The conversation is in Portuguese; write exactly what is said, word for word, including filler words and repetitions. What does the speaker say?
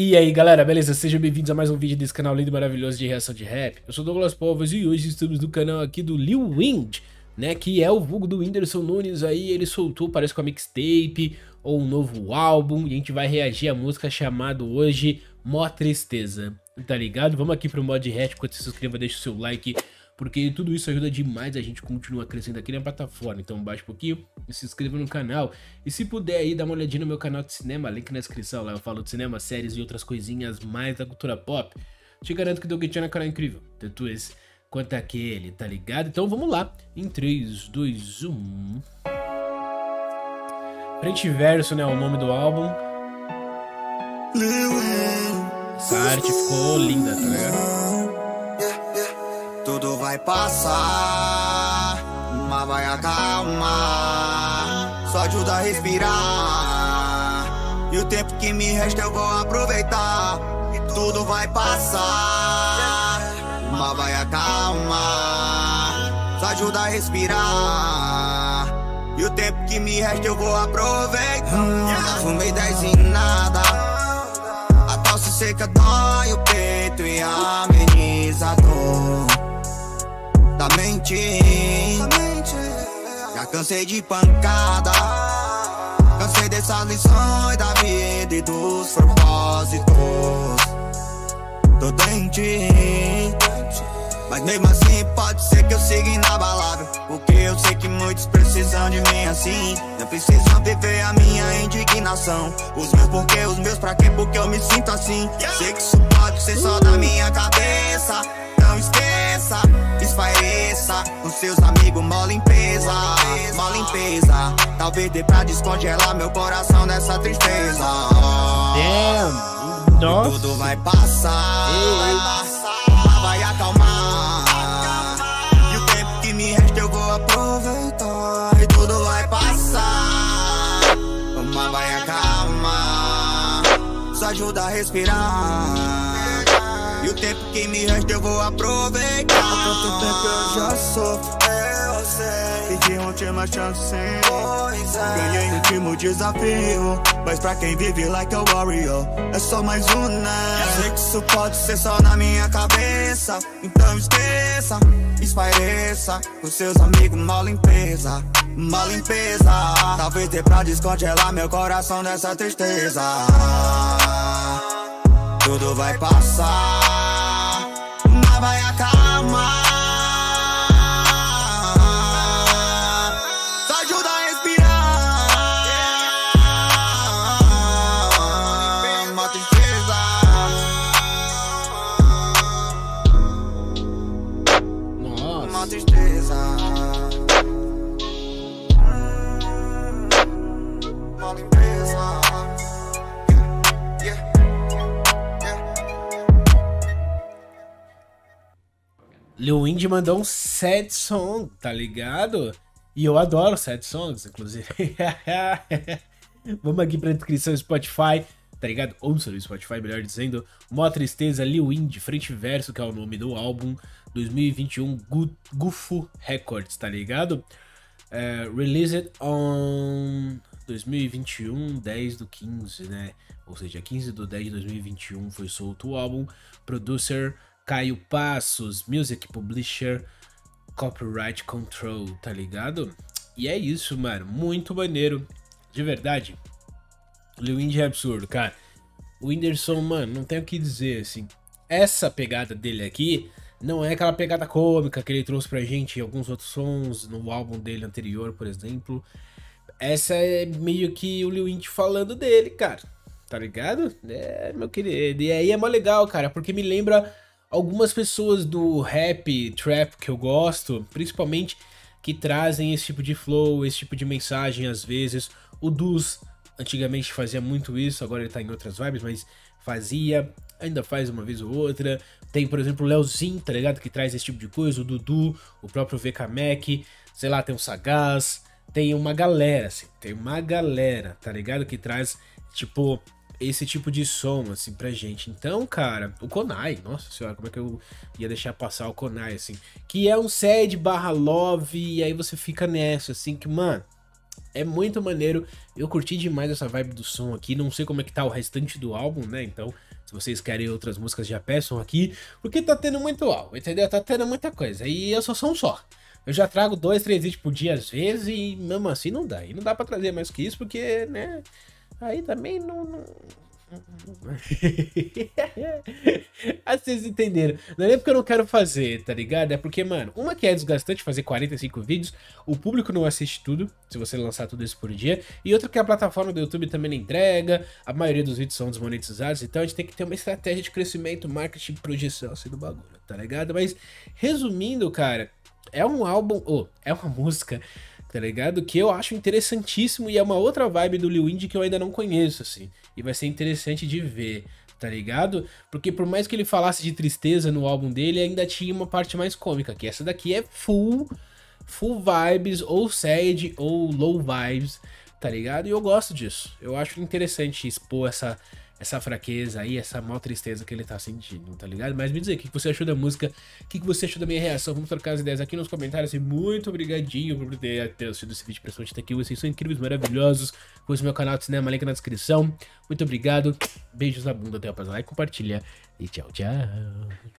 E aí galera, beleza? Sejam bem-vindos a mais um vídeo desse canal lindo e maravilhoso de reação de rap. Eu sou Douglas Povoas e hoje estamos no canal aqui do Lil Wind, né? Que é o vulgo do Whindersson Nunes aí. Ele soltou, parece que uma mixtape ou um novo álbum. E a gente vai reagir à música chamada hoje Mó Tristeza, tá ligado? Vamos aqui pro mod rap, enquanto se inscreva, deixa o seu like, porque tudo isso ajuda demais, a gente continua crescendo aqui na plataforma. Então baixa um pouquinho e se inscreva no canal. E se puder aí, dá uma olhadinha no meu canal de cinema, link na descrição, lá eu falo de cinema, séries e outras coisinhas mais da cultura pop. Te garanto que deu que tinha na cara incrível, tanto esse quanto aquele, tá ligado? Então vamos lá, em três, dois, um... Frente Verso, né, o nome do álbum. Essa arte ficou linda, tá ligado? Tudo vai passar, mas vai acalmar. Só ajuda a respirar. E o tempo que me resta eu vou aproveitar. E tudo vai passar, mas vai acalmar. Só ajuda a respirar. E o tempo que me resta eu vou aproveitar. Hum, fumei dez e nada. A tosse seca dói o peito e ameniza a dor. Da mente, já cansei de pancada, cansei dessas lições da vida e dos propósitos. Tô doente, mas mesmo assim pode ser que eu siga inabalável, porque eu sei que muitos precisam de mim assim. Não precisam viver a minha indignação, os meus porquê, os meus pra quê, porque eu me sinto assim. Sei que isso pode ser só da minha cabeça, não esqueça, esfareça com seus amigos, mó limpeza, mó limpeza. Talvez dê pra descongelar meu coração dessa tristeza. Damn, nossa. Tudo vai passar, vai passar, vai acalmar. E o tempo que me resta eu vou aproveitar. E tudo vai passar, mas vai acalmar. Só ajuda a respirar. E o tempo que me resta eu vou aproveitar. Há tanto tempo eu já sofro, eu sei. Pedi uma última chance, pois é. Ganhei o último desafio, mas pra quem vive like a warrior é só mais um, né? Sei que isso pode ser só na minha cabeça, então esqueça, espareça com seus amigos, mó limpeza, mó limpeza. Talvez dê pra descongelar meu coração dessa tristeza. Tudo vai passar, vai acalmar. Só ajuda a respirar. Mó tristeza. Nossa. Mó tristeza. Mó limpeza. Lil Wind mandou um sad song, tá ligado? E eu adoro sad songs, inclusive. Vamos aqui pra descrição do Spotify, tá ligado? Ouça no Spotify, melhor dizendo. Mó Tristeza, Lil Wind, Frente Verso, que é o nome do álbum. dois mil e vinte e um, Gu Gufo Records, tá ligado? Uh, released on dois mil e vinte e um, dez do quinze, né? Ou seja, quinze do dez de dois mil e vinte e um foi solto o álbum. Producer Caio Passos, Music Publisher, Copyright Control, tá ligado? E é isso, mano, muito maneiro, de verdade. O Lil Wind é absurdo, cara. O Whindersson, mano, não tenho o que dizer, assim. Essa pegada dele aqui não é aquela pegada cômica que ele trouxe pra gente em alguns outros sons, no álbum dele anterior, por exemplo. Essa é meio que o Lil Wind falando dele, cara, tá ligado? É, meu querido, e aí é mó legal, cara, porque me lembra algumas pessoas do rap, trap que eu gosto, principalmente que trazem esse tipo de flow, esse tipo de mensagem às vezes. O Duz antigamente fazia muito isso, agora ele tá em outras vibes, mas fazia, ainda faz uma vez ou outra. Tem, por exemplo, o Leozinho, tá ligado? Que traz esse tipo de coisa, o Dudu, o próprio V K M A C, sei lá, tem o Sagaz, tem uma galera, assim, tem uma galera, tá ligado? Que traz, tipo, esse tipo de som, assim, pra gente. Então, cara, o Konai, nossa senhora, como é que eu ia deixar passar o Konai, assim, que é um sad barra love, e aí você fica nessa, assim, que, mano, é muito maneiro. Eu curti demais essa vibe do som aqui, não sei como é que tá o restante do álbum, né, então Se vocês querem outras músicas, já peçam aqui, porque tá tendo muito álbum, entendeu? Tá tendo muita coisa, e eu só sou um só. Eu já trago dois, três vídeos por dia às vezes, e mesmo assim não dá. E não dá pra trazer mais que isso, porque, né, aí também não... não... ah, vocês entenderam. Não é nem porque eu não quero fazer, tá ligado? É porque, mano, uma que é desgastante fazer quarenta e cinco vídeos, o público não assiste tudo, se você lançar tudo isso por dia. E outra que a plataforma do YouTube também não entrega, a maioria dos vídeos são desmonetizados. Então a gente tem que ter uma estratégia de crescimento, marketing, projeção, assim, do bagulho, tá ligado? Mas, resumindo, cara, é um álbum, ou, é uma música, tá ligado? Que eu acho interessantíssimo, e é uma outra vibe do Lil Wind que eu ainda não conheço, assim. E vai ser interessante de ver, tá ligado? Porque por mais que ele falasse de tristeza no álbum dele, ainda tinha uma parte mais cômica, que essa daqui é full, full vibes, ou sad, ou low vibes, tá ligado? E eu gosto disso. Eu acho interessante expor essa... essa fraqueza aí, essa mó tristeza que ele tá sentindo, tá ligado? Mas me dizer, o que você achou da música? O que você achou da minha reação? Vamos trocar as ideias aqui nos comentários. E muito obrigadinho por ter assistido esse vídeo, pessoal. Até aqui, vocês são incríveis, maravilhosos. Conheça o meu canal de cinema, link na descrição. Muito obrigado. Beijos na bunda, até o próximo. Like, compartilha e tchau, tchau.